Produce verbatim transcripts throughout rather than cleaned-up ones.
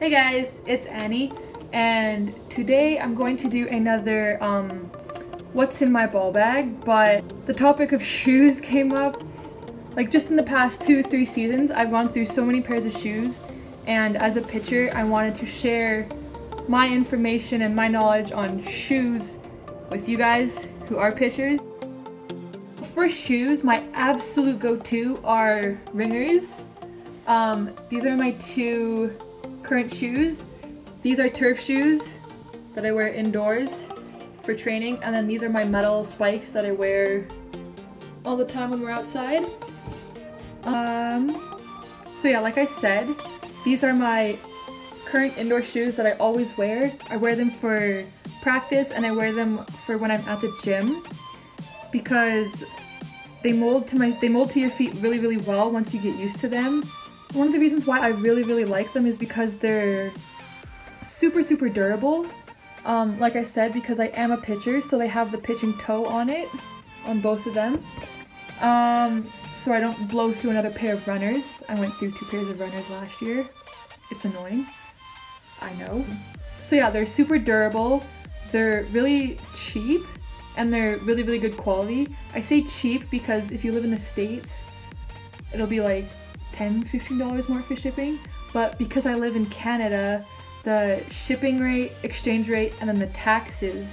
Hey guys, it's Annie, and today I'm going to do another um, what's in my ball bag, but the topic of shoes came up. Like just in the past two, three seasons, I've gone through so many pairs of shoes, and as a pitcher, I wanted to share my information and my knowledge on shoes with you guys who are pitchers. For shoes, my absolute go-to are Ringors. Um, these are my two current shoes. These are turf shoes that I wear indoors for training, and then these are my metal spikes that I wear all the time when we're outside. Um, so yeah, like I said, these are my current indoor shoes that I always wear. I wear them for practice and I wear them for when I'm at the gym because they mold to my they mold to your feet really, really well once you get used to them. One of the reasons why I really, really like them is because they're super, super durable. Um, like I said, because I am a pitcher, so they have the pitching toe on it, on both of them. Um, so I don't blow through another pair of runners. I went through two pairs of runners last year. It's annoying, I know. So yeah, they're super durable. They're really cheap, and they're really, really good quality. I say cheap because if you live in the States, it'll be like ten, fifteen dollars more for shipping, but because I live in Canada, the shipping rate, exchange rate, and then the taxes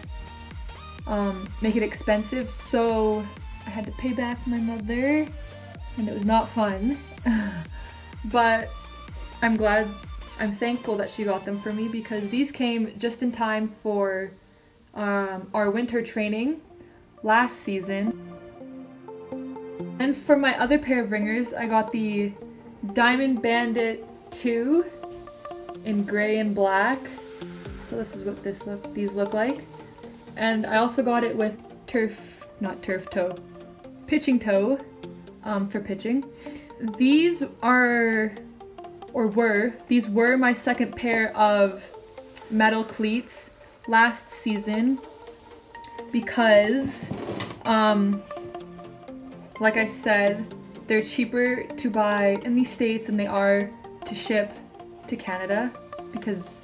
um, make it expensive, so I had to pay back my mother, and it was not fun, but I'm glad, I'm thankful that she got them for me because these came just in time for um, our winter training last season. And for my other pair of Ringors, I got the Diamond Bandit two in gray and black. So this is what this look, these look like. And I also got it with turf, not turf toe, pitching toe um, for pitching. These are, or were, these were my second pair of metal cleats last season because, um, like I said, they're cheaper to buy in the States than they are to ship to Canada because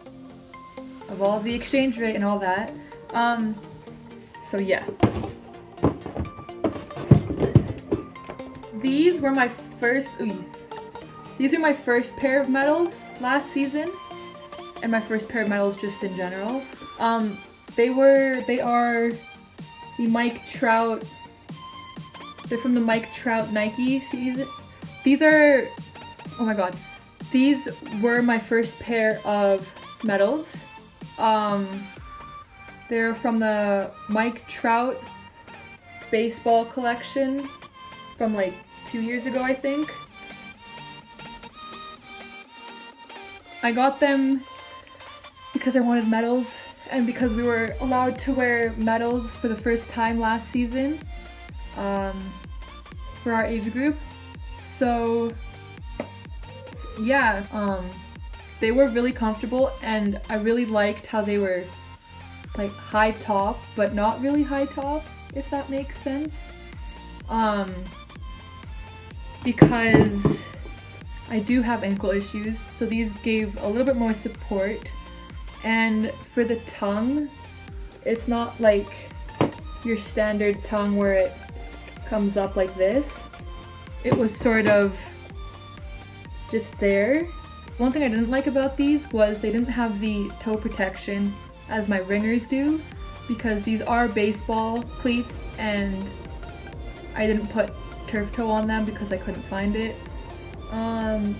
of all the exchange rate and all that. Um, so yeah. These were my first, ooh, these are my first pair of medals last season and my first pair of medals just in general. Um, they were, they are the Mike Trout. They're from the Mike Trout Nike season. These are, oh my god, these were my first pair of medals. Um, they're from the Mike Trout baseball collection from like two years ago, I think. I got them because I wanted medals and because we were allowed to wear medals for the first time last season. Um, for our age group, so yeah, um, they were really comfortable and I really liked how they were like high top but not really high top, if that makes sense, um, because I do have ankle issues, so these gave a little bit more support. And for the tongue, it's not like your standard tongue where it comes up like this. It was sort of just there. One thing I didn't like about these was they didn't have the toe protection as my Ringors do, because these are baseball cleats and I didn't put turf toe on them because I couldn't find it. Um,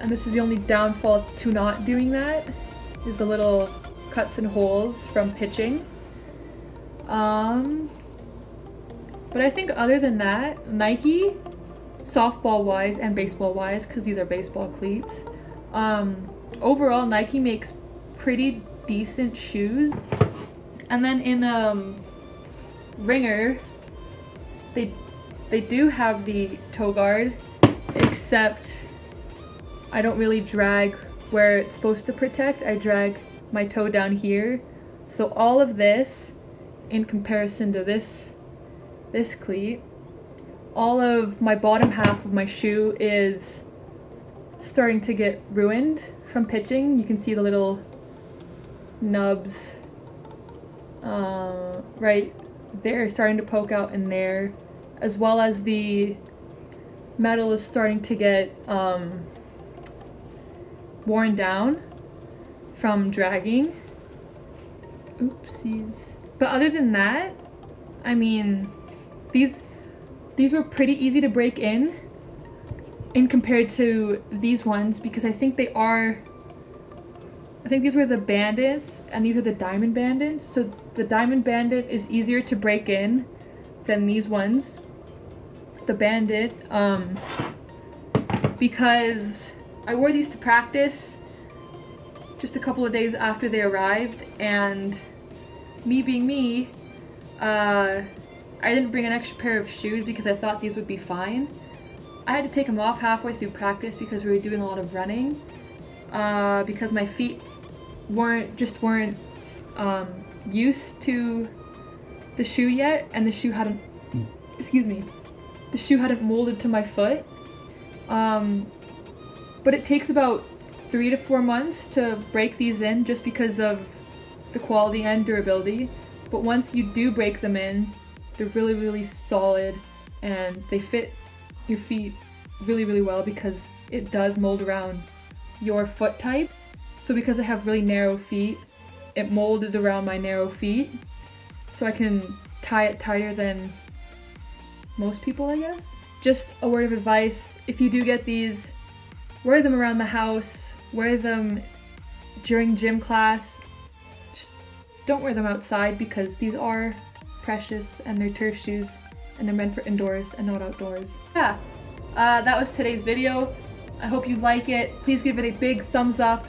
and this is the only downfall to not doing that, is the little cuts and holes from pitching. Um, But I think other than that, Nike, softball-wise and baseball-wise, because these are baseball cleats, um, overall Nike makes pretty decent shoes. And then in um, Ringer, they, they do have the toe guard, except I don't really drag where it's supposed to protect. I drag my toe down here. So all of this, in comparison to this, this cleat, all of my bottom half of my shoe is starting to get ruined from pitching. You can see the little nubs uh, right there starting to poke out in there, as well as the metal is starting to get um, worn down from dragging. Oopsies. But other than that, I mean, these these were pretty easy to break in in compared to these ones, because I think they are, I think these were the bandits and these are the diamond bandits. So the diamond bandit is easier to break in than these ones, the bandit, um, because I wore these to practice just a couple of days after they arrived, and me being me, uh, I didn't bring an extra pair of shoes because I thought these would be fine. I had to take them off halfway through practice because we were doing a lot of running, uh, because my feet weren't, just weren't um, used to the shoe yet, and the shoe hadn't, excuse me, the shoe hadn't molded to my foot. Um, but it takes about three to four months to break these in just because of the quality and durability. But once you do break them in, they're really, really solid, and they fit your feet really, really well because it does mold around your foot type. So because I have really narrow feet, it molded around my narrow feet, so I can tie it tighter than most people, I guess. Just a word of advice, if you do get these, wear them around the house, wear them during gym class. Just don't wear them outside because these are precious and they're turf shoes and they're meant for indoors and not outdoors. Yeah, uh, that was today's video. I hope you like it. Please give it a big thumbs up,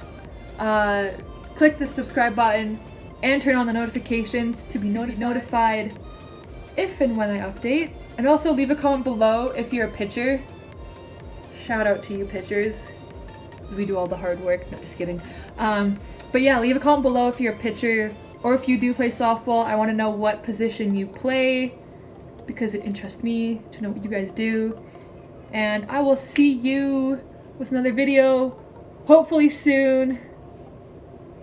uh, click the subscribe button, and turn on the notifications to be not notified if and when I update. And also leave a comment below if you're a pitcher. Shout out to you pitchers, because we do all the hard work. No, just kidding. Um, but yeah, leave a comment below if you're a pitcher, or if you do play softball, I want to know what position you play because it interests me to know what you guys do. And I will see you with another video, hopefully soon.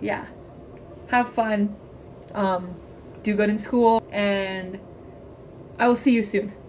Yeah, have fun, um, do good in school, and I will see you soon.